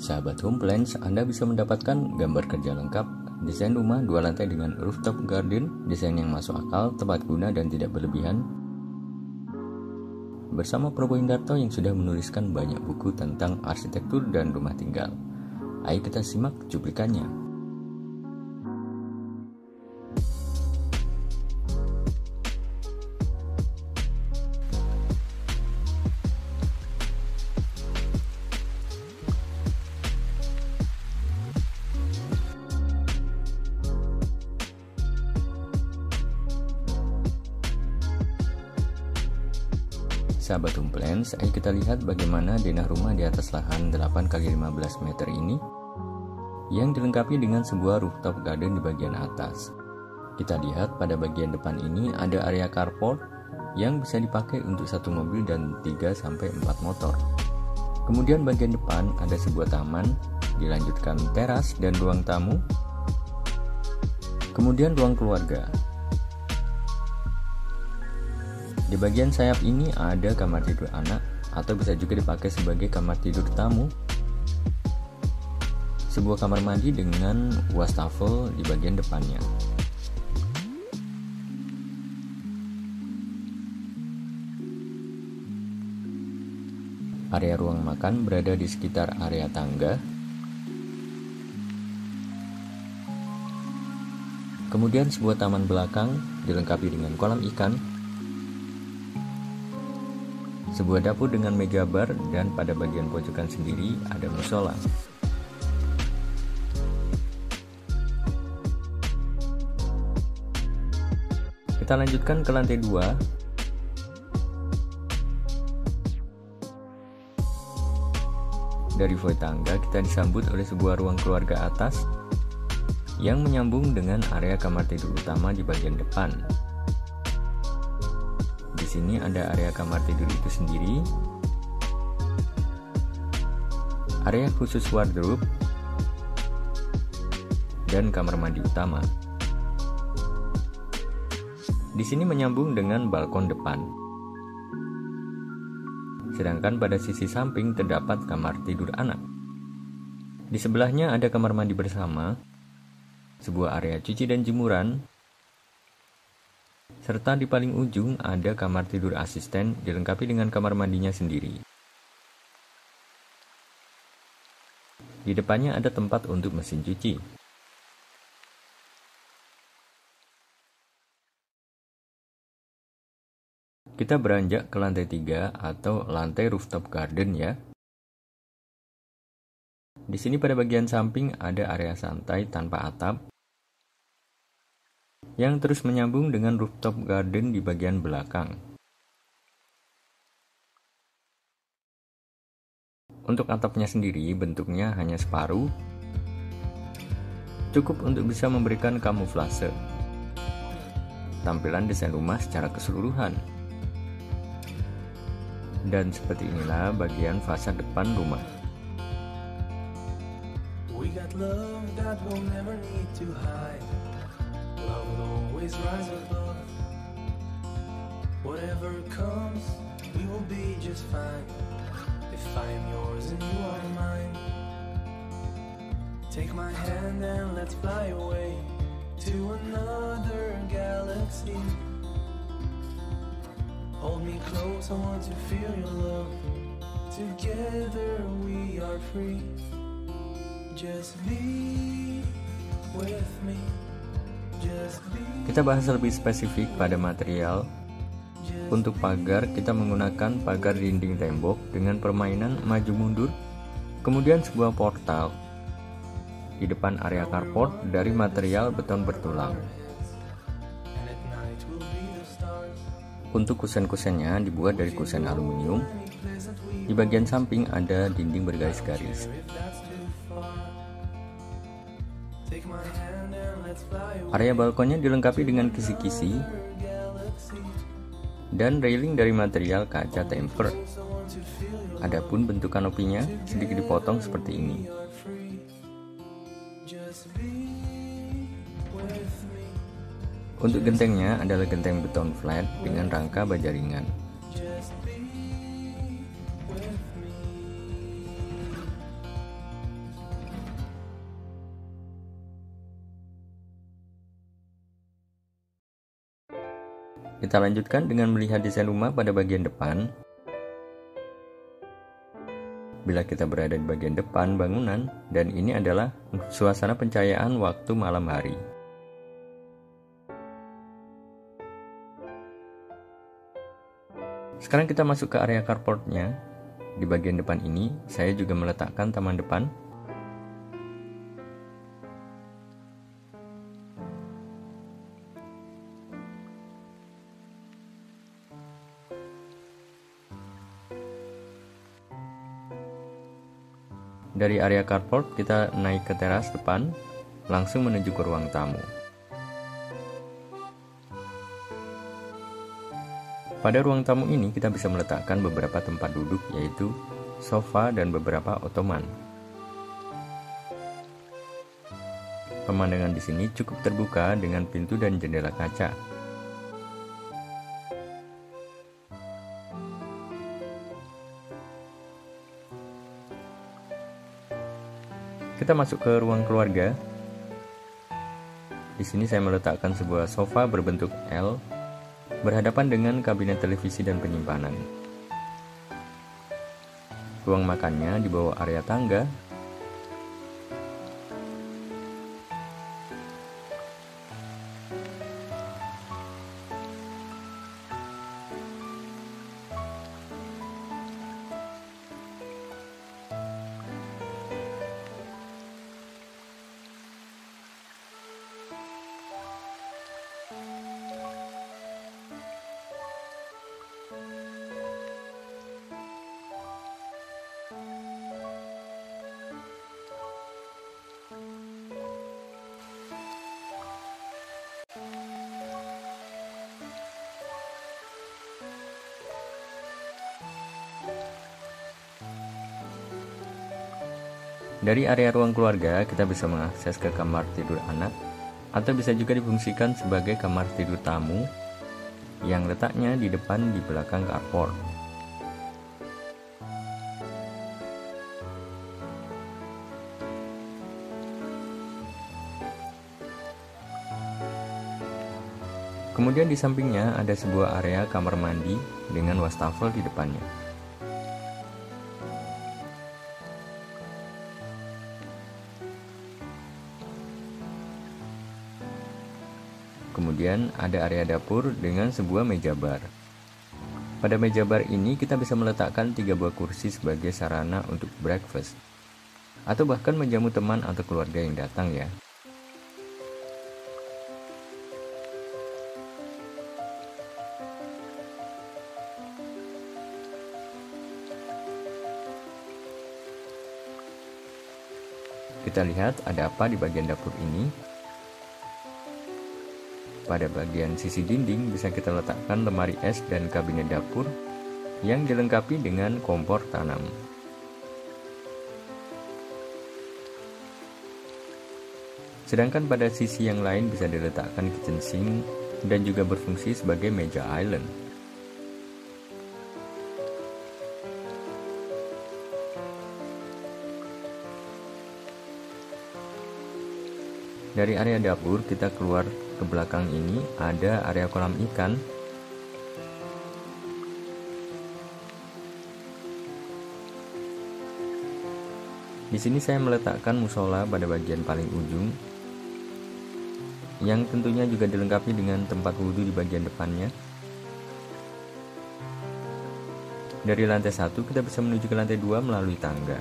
Sahabat Home Plans, Anda bisa mendapatkan gambar kerja lengkap, desain rumah 2 lantai dengan rooftop garden, desain yang masuk akal, tepat guna dan tidak berlebihan. Bersama Probo Hindarto yang sudah menuliskan banyak buku tentang arsitektur dan rumah tinggal. Ayo kita simak cuplikannya. Sahabat Home Plans, ayo kita lihat bagaimana denah rumah di atas lahan 8x15 meter ini yang dilengkapi dengan sebuah rooftop garden di bagian atas. Kita lihat pada bagian depan ini ada area carport yang bisa dipakai untuk satu mobil dan 3-4 motor. Kemudian bagian depan ada sebuah taman, dilanjutkan teras dan ruang tamu, kemudian ruang keluarga. Di bagian sayap ini ada kamar tidur anak atau bisa juga dipakai sebagai kamar tidur tamu. Sebuah kamar mandi dengan wastafel di bagian depannya. Area ruang makan berada di sekitar area tangga. Kemudian sebuah taman belakang dilengkapi dengan kolam ikan. Sebuah dapur dengan meja bar dan pada bagian pojokan sendiri ada musola. Kita lanjutkan ke lantai 2. Dari foyer tangga kita disambut oleh sebuah ruang keluarga atas yang menyambung dengan area kamar tidur utama di bagian depan. Di sini ada area kamar tidur itu sendiri, area khusus wardrobe, dan kamar mandi utama. Di sini menyambung dengan balkon depan. Sedangkan pada sisi samping terdapat kamar tidur anak. Di sebelahnya ada kamar mandi bersama, sebuah area cuci dan jemuran, serta di paling ujung ada kamar tidur asisten dilengkapi dengan kamar mandinya sendiri. Di depannya ada tempat untuk mesin cuci. Kita beranjak ke lantai 3 atau lantai rooftop garden ya. Di sini pada bagian samping ada area santai tanpa atap yang terus menyambung dengan rooftop garden di bagian belakang. Untuk atapnya sendiri bentuknya hanya separuh, cukup untuk bisa memberikan kamuflase tampilan desain rumah secara keseluruhan. Dan seperti inilah bagian fasad depan rumah. We got love that we'll never need to hide. Love will always rise above. Whatever comes, we will be just fine. If I am yours and you are mine, take my hand and let's fly away to another galaxy. Hold me close, I want to feel your love. Together we are free. Just be with me. Kita bahas lebih spesifik pada material. Untuk pagar, kita menggunakan pagar dinding tembok dengan permainan maju mundur, kemudian sebuah portal di depan area carport dari material beton bertulang. Untuk kusen-kusennya dibuat dari kusen aluminium. Di bagian samping ada dinding bergaris-garis. Area balkonnya dilengkapi dengan kisi-kisi dan railing dari material kaca tempered. Adapun bentuk kanopinya sedikit dipotong seperti ini. Untuk gentengnya adalah genteng beton flat dengan rangka baja ringan. Kita lanjutkan dengan melihat desain rumah pada bagian depan. Bila kita berada di bagian depan bangunan, dan ini adalah suasana pencahayaan waktu malam hari. Sekarang kita masuk ke area carportnya. Di bagian depan ini, saya juga meletakkan taman depan. Dari area carport, kita naik ke teras depan, langsung menuju ke ruang tamu. Pada ruang tamu ini, kita bisa meletakkan beberapa tempat duduk, yaitu sofa dan beberapa ottoman. Pemandangan di sini cukup terbuka dengan pintu dan jendela kaca. Kita masuk ke ruang keluarga. Di sini saya meletakkan sebuah sofa berbentuk L, berhadapan dengan kabinet televisi dan penyimpanan. Ruang makannya di bawah area tangga. Dari area ruang keluarga, kita bisa mengakses ke kamar tidur anak, atau bisa juga difungsikan sebagai kamar tidur tamu yang letaknya di depan di belakang carport. Kemudian di sampingnya ada sebuah area kamar mandi dengan wastafel di depannya. Kemudian ada area dapur dengan sebuah meja bar. Pada meja bar ini kita bisa meletakkan 3 buah kursi sebagai sarana untuk breakfast, atau bahkan menjamu teman atau keluarga yang datang ya. Kita lihat ada apa di bagian dapur ini. Pada bagian sisi dinding bisa kita letakkan lemari es dan kabinet dapur yang dilengkapi dengan kompor tanam. Sedangkan pada sisi yang lain bisa diletakkan kitchen sink dan juga berfungsi sebagai meja island. Dari area dapur kita keluar ke belakang ini ada area kolam ikan. Di sini saya meletakkan musola pada bagian paling ujung, yang tentunya juga dilengkapi dengan tempat wudhu di bagian depannya. Dari lantai 1 kita bisa menuju ke lantai 2 melalui tangga.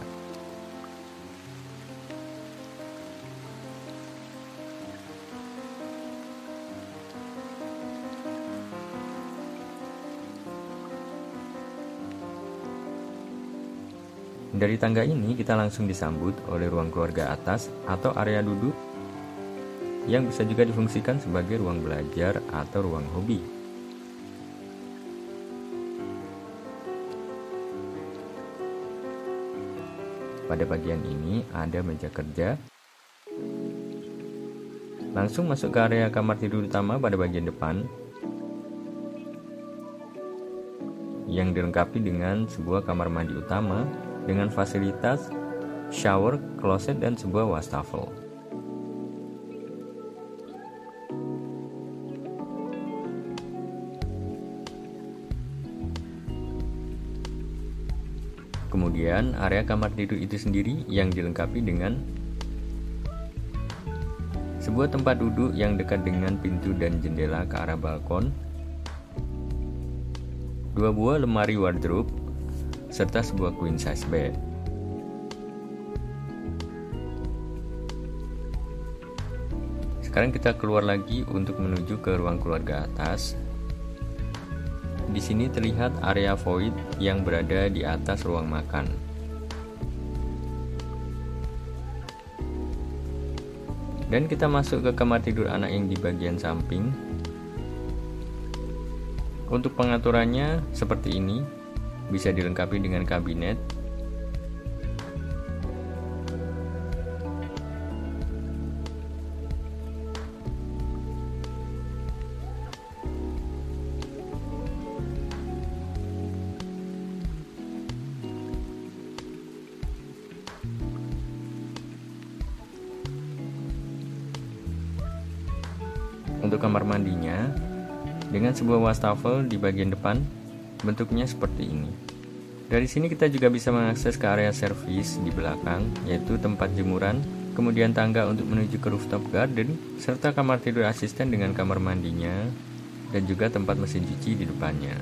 Dari tangga ini kita langsung disambut oleh ruang keluarga atas atau area duduk yang bisa juga difungsikan sebagai ruang belajar atau ruang hobi. Pada bagian ini ada meja kerja. Langsung masuk ke area kamar tidur utama pada bagian depan yang dilengkapi dengan sebuah kamar mandi utama dengan fasilitas shower, kloset, dan sebuah wastafel. Kemudian area kamar tidur itu sendiri yang dilengkapi dengan sebuah tempat duduk yang dekat dengan pintu dan jendela ke arah balkon, dua buah lemari wardrobe, serta sebuah queen size bed. Sekarang kita keluar lagi untuk menuju ke ruang keluarga atas. Di sini terlihat area void yang berada di atas ruang makan. Dan kita masuk ke kamar tidur anak yang di bagian samping. Untuk pengaturannya seperti ini, bisa dilengkapi dengan kabinet. Untuk kamar mandinya, dengan sebuah wastafel di bagian depan, bentuknya seperti ini. Dari sini kita juga bisa mengakses ke area servis di belakang, yaitu tempat jemuran, kemudian tangga untuk menuju ke rooftop garden, serta kamar tidur asisten dengan kamar mandinya, dan juga tempat mesin cuci di depannya.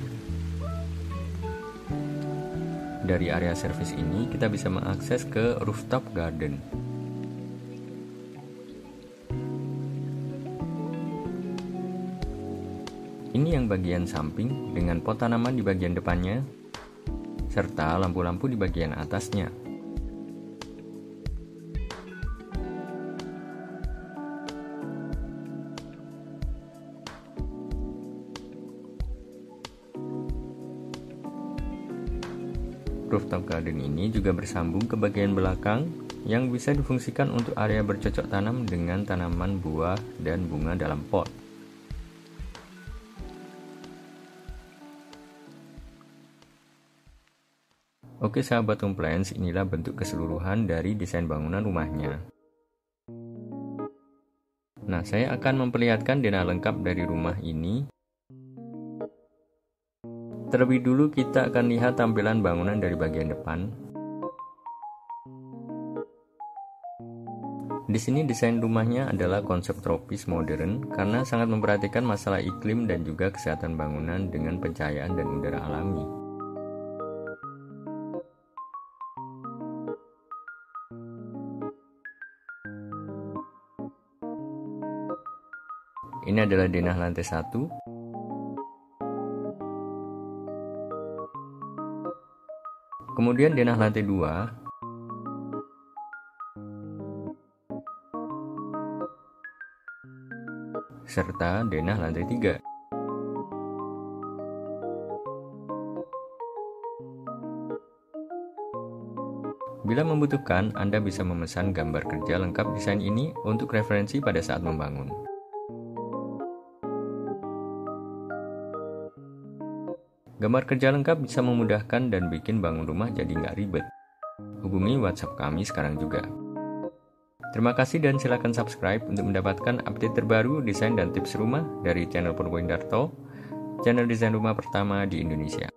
Dari area servis ini kita bisa mengakses ke rooftop garden. Ini yang bagian samping dengan pot tanaman di bagian depannya, serta lampu-lampu di bagian atasnya. Rooftop garden ini juga bersambung ke bagian belakang yang bisa difungsikan untuk area bercocok tanam dengan tanaman buah dan bunga dalam pot. Oke sahabat Home Plans, inilah bentuk keseluruhan dari desain bangunan rumahnya. Nah, saya akan memperlihatkan denah lengkap dari rumah ini. Terlebih dulu kita akan lihat tampilan bangunan dari bagian depan. Di sini desain rumahnya adalah konsep tropis modern karena sangat memperhatikan masalah iklim dan juga kesehatan bangunan dengan pencahayaan dan udara alami. Ini adalah denah lantai 1. Kemudian denah lantai 2. Serta denah lantai 3. Bila membutuhkan, Anda bisa memesan gambar kerja lengkap desain ini untuk referensi pada saat membangun. Gambar kerja lengkap bisa memudahkan dan bikin bangun rumah jadi nggak ribet. Hubungi WhatsApp kami sekarang juga. Terima kasih dan silakan subscribe untuk mendapatkan update terbaru desain dan tips rumah dari channel Probo Hindarto, channel desain rumah pertama di Indonesia.